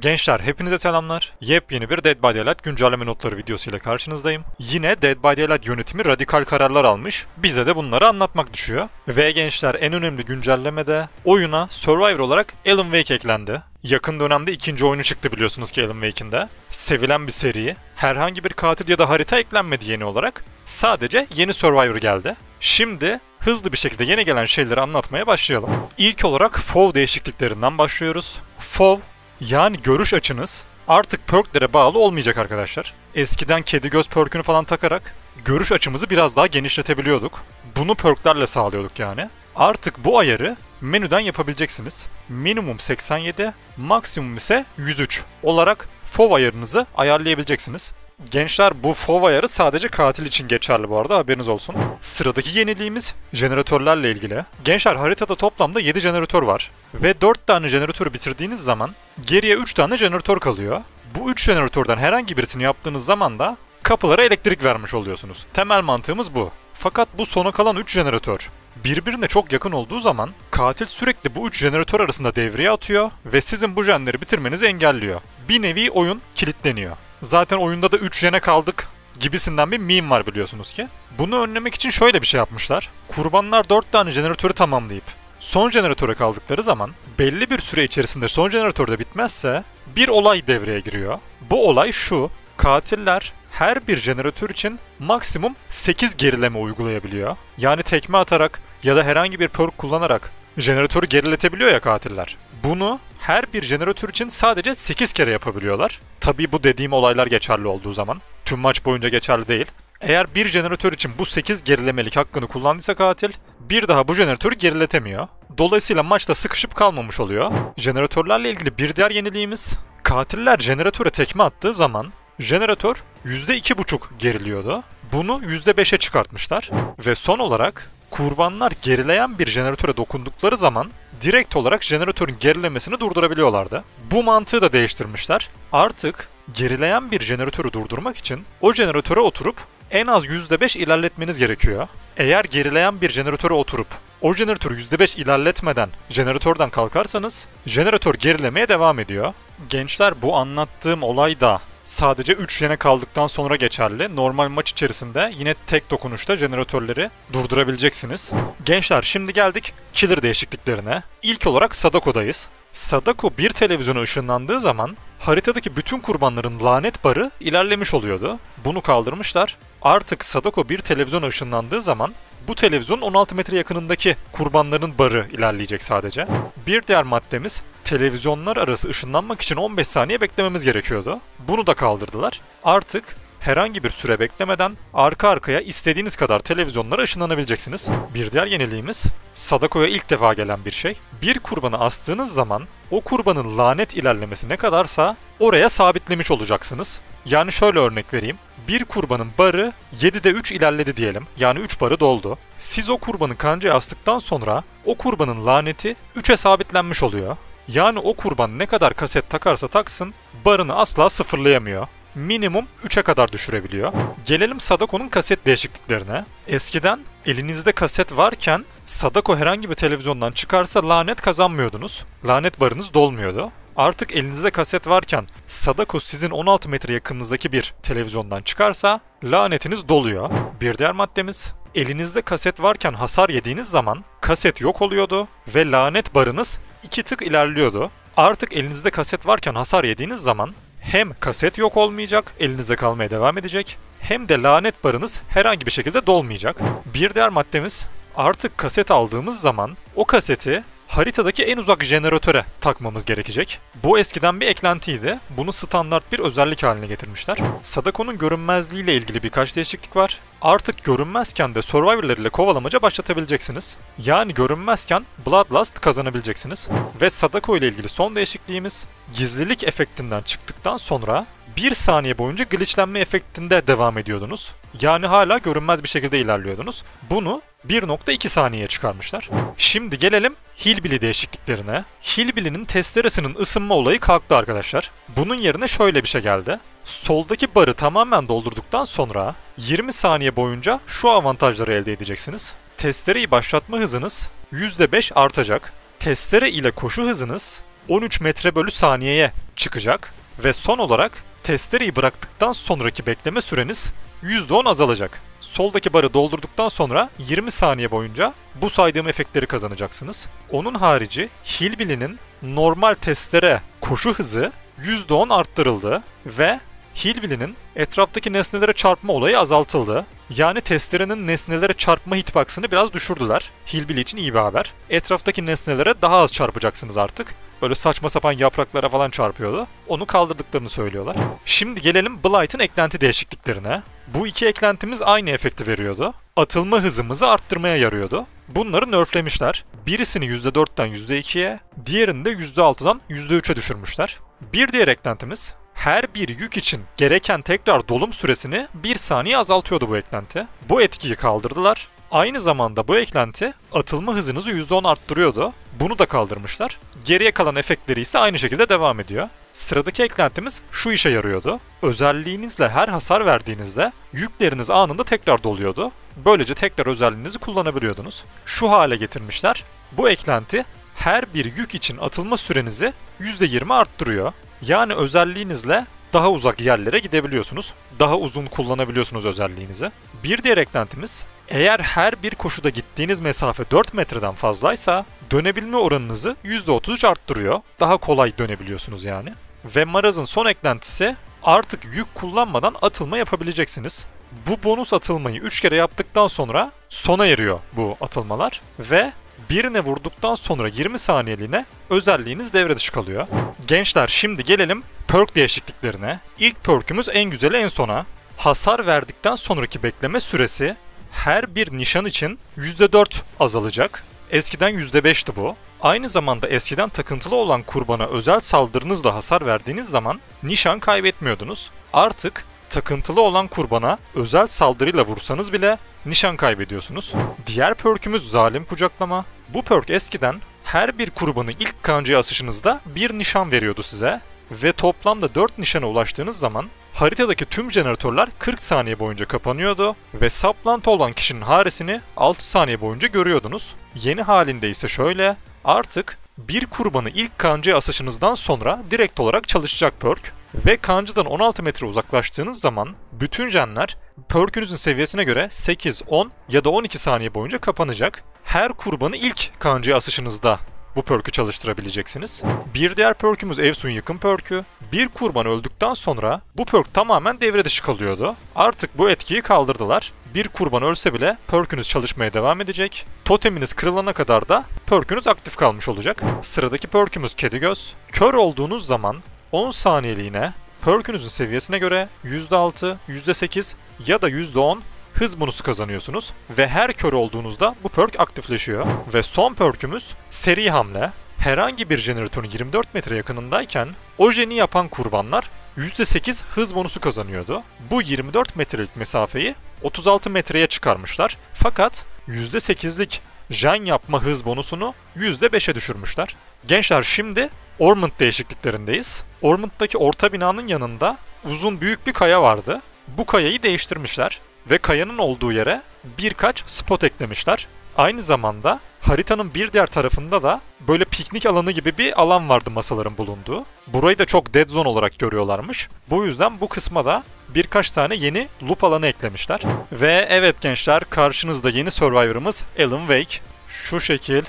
Gençler hepinize selamlar. Yepyeni bir Dead by Daylight güncelleme notları videosuyla karşınızdayım. Yine Dead by Daylight yönetimi radikal kararlar almış. Bize de bunları anlatmak düşüyor. Ve gençler en önemli güncellemede oyuna Survivor olarak Alan Wake eklendi. Yakın dönemde ikinci oyunu çıktı biliyorsunuz ki Alan Wake'in de. Sevilen bir seri. Herhangi bir katil ya da harita eklenmedi yeni olarak. Sadece yeni Survivor geldi. Şimdi hızlı bir şekilde yeni gelen şeyleri anlatmaya başlayalım. İlk olarak F.O.V. değişikliklerinden başlıyoruz. F.O.V. yani görüş açınız artık perklere bağlı olmayacak arkadaşlar. Eskiden Kedi Göz perkünü falan takarak görüş açımızı biraz daha genişletebiliyorduk. Bunu perklerle sağlıyorduk yani. Artık bu ayarı menüden yapabileceksiniz. Minimum 87, maksimum ise 103 olarak FOV ayarınızı ayarlayabileceksiniz. Gençler bu FOV ayarı sadece katil için geçerli bu arada, haberiniz olsun. Sıradaki yeniliğimiz jeneratörlerle ilgili. Gençler haritada toplamda 7 jeneratör var. Ve 4 tane jeneratörü bitirdiğiniz zaman geriye 3 tane jeneratör kalıyor. Bu 3 jeneratörden herhangi birisini yaptığınız zaman da kapılara elektrik vermiş oluyorsunuz. Temel mantığımız bu. Fakat bu sona kalan 3 jeneratör birbirine çok yakın olduğu zaman katil sürekli bu 3 jeneratör arasında devreye atıyor ve sizin bu jenleri bitirmenizi engelliyor. Bir nevi oyun kilitleniyor. Zaten oyunda da 3 jene kaldık gibisinden bir meme var biliyorsunuz ki. Bunu önlemek için şöyle bir şey yapmışlar. Kurbanlar 4 tane jeneratörü tamamlayıp son jeneratöre kaldıkları zaman belli bir süre içerisinde son jeneratörde bitmezse bir olay devreye giriyor. Bu olay şu: katiller her bir jeneratör için maksimum 8 gerileme uygulayabiliyor. Yani tekme atarak ya da herhangi bir perk kullanarak jeneratörü geriletebiliyor ya katiller. Bunu her bir jeneratör için sadece 8 kere yapabiliyorlar. Tabii bu dediğim olaylar geçerli olduğu zaman. Tüm maç boyunca geçerli değil. Eğer bir jeneratör için bu 8 gerilemelik hakkını kullandıysa katil, bir daha bu jeneratörü geriletemiyor. Dolayısıyla maçta sıkışıp kalmamış oluyor. Jeneratörlerle ilgili bir diğer yeniliğimiz, katiller jeneratöre tekme attığı zaman jeneratör %2,5 geriliyordu. Bunu %5'e çıkartmışlar. Ve son olarak kurbanlar gerileyen bir jeneratöre dokundukları zaman direkt olarak jeneratörün gerilemesini durdurabiliyorlardı. Bu mantığı da değiştirmişler. Artık gerileyen bir jeneratörü durdurmak için o jeneratöre oturup en az %5 ilerletmeniz gerekiyor. Eğer gerileyen bir jeneratöre oturup o jeneratörü %5 ilerletmeden jeneratörden kalkarsanız jeneratör gerilemeye devam ediyor. Gençler bu anlattığım olay da sadece 3 jene kaldıktan sonra geçerli. Normal maç içerisinde yine tek dokunuşta jeneratörleri durdurabileceksiniz. Gençler şimdi geldik killer değişikliklerine. İlk olarak Sadako'dayız. Sadako bir televizyona ışınlandığı zaman haritadaki bütün kurbanların lanet barı ilerlemiş oluyordu. Bunu kaldırmışlar. Artık Sadako bir televizyona ışınlandığı zaman bu televizyon 16 metre yakınındaki kurbanların barı ilerleyecek sadece. Bir diğer maddemiz, televizyonlar arası ışınlanmak için 15 saniye beklememiz gerekiyordu. Bunu da kaldırdılar. Artık herhangi bir süre beklemeden arka arkaya istediğiniz kadar televizyonlara ışınlanabileceksiniz. Bir diğer yeniliğimiz, Sadako'ya ilk defa gelen bir şey. Bir kurbanı astığınız zaman o kurbanın lanet ilerlemesi ne kadarsa oraya sabitlemiş olacaksınız. Yani şöyle örnek vereyim. Bir kurbanın barı 7'de 3 ilerledi diyelim. Yani 3 barı doldu. Siz o kurbanı kancaya astıktan sonra o kurbanın laneti 3'e sabitlenmiş oluyor. Yani o kurban ne kadar kaset takarsa taksın barını asla sıfırlayamıyor. Minimum 3'e kadar düşürebiliyor. Gelelim Sadako'nun kaset değişikliklerine. Eskiden elinizde kaset varken Sadako herhangi bir televizyondan çıkarsa lanet kazanmıyordunuz. Lanet barınız dolmuyordu. Artık elinizde kaset varken Sadako sizin 16 metre yakınınızdaki bir televizyondan çıkarsa lanetiniz doluyor. Bir diğer maddemiz, elinizde kaset varken hasar yediğiniz zaman kaset yok oluyordu ve lanet barınız 2 tık ilerliyordu. Artık elinizde kaset varken hasar yediğiniz zaman hem kaset yok olmayacak, elinizde kalmaya devam edecek, hem de lanet barınız herhangi bir şekilde dolmayacak. Bir diğer maddemiz, artık kaset aldığımız zaman o kaseti haritadaki en uzak jeneratöre takmamız gerekecek. Bu eskiden bir eklentiydi. Bunu standart bir özellik haline getirmişler. Sadako'nun görünmezliği ile ilgili birkaç değişiklik var. Artık görünmezken de Survivor'lar ile kovalamaca başlatabileceksiniz. Yani görünmezken Bloodlust kazanabileceksiniz. Ve Sadako ile ilgili son değişikliğimiz, gizlilik efektinden çıktıktan sonra 1 saniye boyunca glitchlenme efektinde devam ediyordunuz. Yani hala görünmez bir şekilde ilerliyordunuz. Bunu 1,2 saniyeye çıkarmışlar. Şimdi gelelim Hillbilly değişikliklerine. Hillbilly'nin testeresinin ısınma olayı kalktı arkadaşlar. Bunun yerine şöyle bir şey geldi. Soldaki barı tamamen doldurduktan sonra 20 saniye boyunca şu avantajları elde edeceksiniz. Testereyi başlatma hızınız %5 artacak. Testere ile koşu hızınız 13 metre bölü saniyeye çıkacak ve son olarak testereyi bıraktıktan sonraki bekleme süreniz %10 azalacak. Soldaki barı doldurduktan sonra 20 saniye boyunca bu saydığım efektleri kazanacaksınız. Onun harici Hillbilly'nin normal testere koşu hızı %10 arttırıldı ve Hillbilly'nin etraftaki nesnelere çarpma olayı azaltıldı. Yani testerenin nesnelere çarpma hitbox'ını biraz düşürdüler. Hillbilly için iyi bir haber. Etraftaki nesnelere daha az çarpacaksınız artık. Böyle saçma sapan yapraklara falan çarpıyordu. Onu kaldırdıklarını söylüyorlar. Şimdi gelelim Blight'ın eklenti değişikliklerine. Bu iki eklentimiz aynı efekti veriyordu. Atılma hızımızı arttırmaya yarıyordu. Bunları nerflemişler. Birisini %4'ten %2'ye, diğerini de %6'dan %3'e düşürmüşler. Bir diğer eklentimiz, her bir yük için gereken tekrar dolum süresini 1 saniye azaltıyordu bu eklenti. Bu etkiyi kaldırdılar. Aynı zamanda bu eklenti atılma hızınızı %10 arttırıyordu. Bunu da kaldırmışlar. Geriye kalan efektleri ise aynı şekilde devam ediyor. Sıradaki eklentimiz şu işe yarıyordu. Özelliğinizle her hasar verdiğinizde yükleriniz anında tekrar doluyordu. Böylece tekrar özelliğinizi kullanabiliyordunuz. Şu hale getirmişler. Bu eklenti her bir yük için atılma sürenizi %20 arttırıyor. Yani özelliğinizle daha uzak yerlere gidebiliyorsunuz. Daha uzun kullanabiliyorsunuz özelliğinizi. Bir diğer eklentimiz, eğer her bir koşuda gittiğiniz mesafe 4 metreden fazlaysa dönebilme oranınızı %33 arttırıyor. Daha kolay dönebiliyorsunuz yani. Ve Maraz'ın son eklentisi, artık yük kullanmadan atılma yapabileceksiniz. Bu bonus atılmayı 3 kere yaptıktan sonra sona eriyor bu atılmalar ve birine vurduktan sonra 20 saniyeliğine özelliğiniz devre dışı kalıyor. Gençler, şimdi gelelim perk değişikliklerine. İlk perkümüz en güzeli en sona. Hasar verdikten sonraki bekleme süresi her bir nişan için %4 azalacak. Eskiden %5'ti bu. Aynı zamanda eskiden takıntılı olan kurbana özel saldırınızla hasar verdiğiniz zaman nişan kaybetmiyordunuz. Artık takıntılı olan kurbana özel saldırıyla vursanız bile nişan kaybediyorsunuz. Diğer perkümüz Zalim Kucaklama. Bu perk eskiden her bir kurbanı ilk kancaya asışınızda 1 nişan veriyordu size ve toplamda 4 nişana ulaştığınız zaman haritadaki tüm jeneratörler 40 saniye boyunca kapanıyordu ve saplantı olan kişinin haresini 6 saniye boyunca görüyordunuz. Yeni halinde ise şöyle, artık bir kurbanı ilk kancaya asışınızdan sonra direkt olarak çalışacak perk ve kancıdan 16 metre uzaklaştığınız zaman bütün jenler perkünüzün seviyesine göre 8, 10 ya da 12 saniye boyunca kapanacak. Her kurbanı ilk kancaya asışınızda bu perk'ü çalıştırabileceksiniz. Bir diğer perk'ümüz Evsun Yıkım perk'ü. Bir kurban öldükten sonra bu perk tamamen devre dışı kalıyordu. Artık bu etkiyi kaldırdılar. Bir kurban ölse bile perk'ünüz çalışmaya devam edecek. Toteminiz kırılana kadar da perk'ünüz aktif kalmış olacak. Sıradaki perk'ümüz Kedi Göz. Kör olduğunuz zaman 10 saniyeliğine perk'ünüzün seviyesine göre %6, %8 ya da %10 hız bonusu kazanıyorsunuz ve her kör olduğunuzda bu perk aktifleşiyor. Ve son perkümüz Seri Hamle. Herhangi bir jeneratörün 24 metre yakınındayken o jeni yapan kurbanlar %8 hız bonusu kazanıyordu. Bu 24 metrelik mesafeyi 36 metreye çıkarmışlar. Fakat %8'lik jen yapma hız bonusunu %5'e düşürmüşler. Gençler, şimdi Ormond değişikliklerindeyiz. Ormond'daki orta binanın yanında uzun büyük bir kaya vardı. Bu kayayı değiştirmişler ve kayanın olduğu yere birkaç spot eklemişler. Aynı zamanda haritanın bir diğer tarafında da böyle piknik alanı gibi bir alan vardı masaların bulunduğu. Burayı da çok dead zone olarak görüyorlarmış. Bu yüzden bu kısma da birkaç tane yeni loop alanı eklemişler. Ve evet gençler, karşınızda yeni Survivor'ımız Alan Wake. Şu şekil.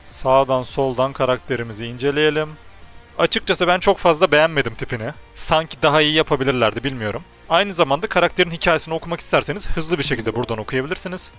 Sağdan soldan karakterimizi inceleyelim. Açıkçası ben çok fazla beğenmedim tipini. Sanki daha iyi yapabilirlerdi, bilmiyorum. Aynı zamanda karakterin hikayesini okumak isterseniz hızlı bir şekilde buradan okuyabilirsiniz.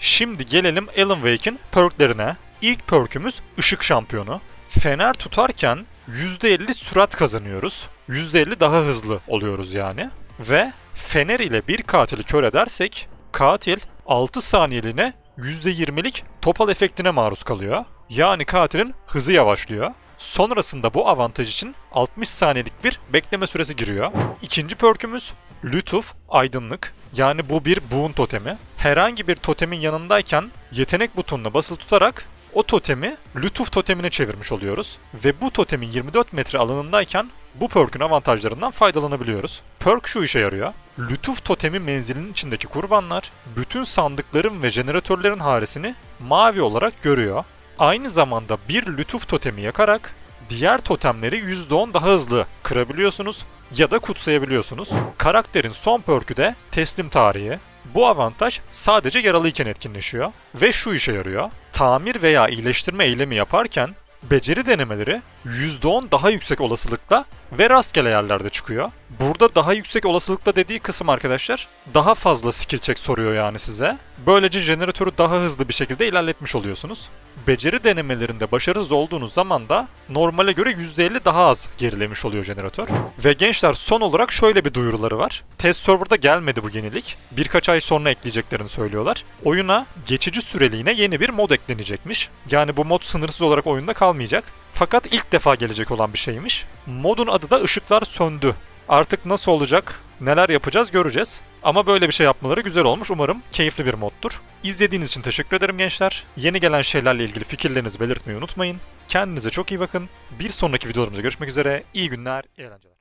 Şimdi gelelim Alan Wake'in perklerine. İlk perkümüz Işık Şampiyonu. Fener tutarken %50 sürat kazanıyoruz. %50 daha hızlı oluyoruz yani. Ve fener ile bir katili kör edersek katil 6 saniyeliğine %20'lik topal efektine maruz kalıyor. Yani katilin hızı yavaşlıyor. Sonrasında bu avantaj için 60 saniyelik bir bekleme süresi giriyor. İkinci perkümüz Lütuf, Aydınlık. Yani bu bir boon totemi. Herhangi bir totemin yanındayken yetenek butonuna basılı tutarak o totemi lütuf totemine çevirmiş oluyoruz. Ve bu totemin 24 metre alanındayken Bu perk'ün avantajlarından faydalanabiliyoruz. Perk şu işe yarıyor. Lütuf totemi menzilinin içindeki kurbanlar bütün sandıkların ve jeneratörlerin haresini mavi olarak görüyor. Aynı zamanda bir lütuf totemi yakarak diğer totemleri %10 daha hızlı kırabiliyorsunuz ya da kutsayabiliyorsunuz. Karakterin son perk'ü de teslim tarihi. Bu avantaj sadece yaralıyken etkinleşiyor ve şu işe yarıyor. Tamir veya iyileştirme eylemi yaparken beceri denemeleri %10 daha yüksek olasılıkla ve rastgele yerlerde çıkıyor. Burada daha yüksek olasılıkla dediği kısım arkadaşlar daha fazla skill check soruyor yani size. Böylece jeneratörü daha hızlı bir şekilde ilerletmiş oluyorsunuz. Beceri denemelerinde başarısız olduğunuz zaman da normale göre %50 daha az gerilemiş oluyor jeneratör. Ve gençler son olarak şöyle bir duyuruları var. Test server'da gelmedi bu yenilik. Birkaç ay sonra ekleyeceklerini söylüyorlar. Oyuna geçici süreliğine yeni bir mod eklenecekmiş. Yani bu mod sınırsız olarak oyunda kalmayacak. Fakat ilk defa gelecek olan bir şeymiş. Modun adı da Işıklar Söndü. Artık nasıl olacak, neler yapacağız göreceğiz. Ama böyle bir şey yapmaları güzel olmuş. Umarım keyifli bir moddur. İzlediğiniz için teşekkür ederim gençler. Yeni gelen şeylerle ilgili fikirlerinizi belirtmeyi unutmayın. Kendinize çok iyi bakın. Bir sonraki videolarımızda görüşmek üzere. İyi günler, iyi eğlenceler.